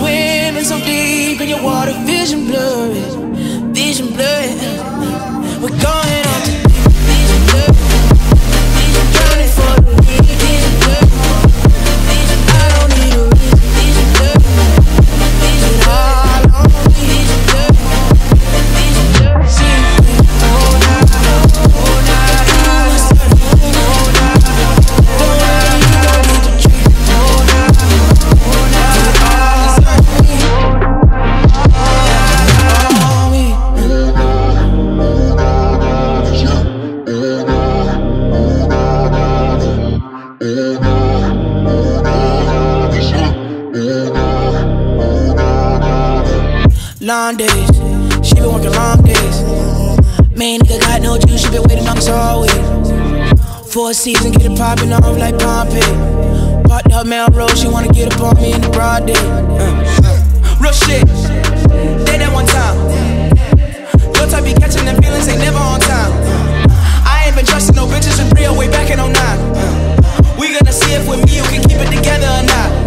swimming so deep in your water, vision blurred, vision blurred. We're going on to vision blurred, vision blurred for the vision blurred. I don't need a reason, vision blurred, vision all on me, vision blurred, vision blurred. See me all night, all night, all night, all night. Don't need to treat me all night, all long days, she been working long days. Main nigga got no juice, she been waiting on us all week. For a season, get it poppin' off like Pompeii. Popped up Melrose, she wanna get up on me in the broad day. Real shit, they that one time. Your type be catching them feelings, ain't never on time. I ain't been trusting no bitches with real way back in '09. We gonna see if with me you can keep it together or not.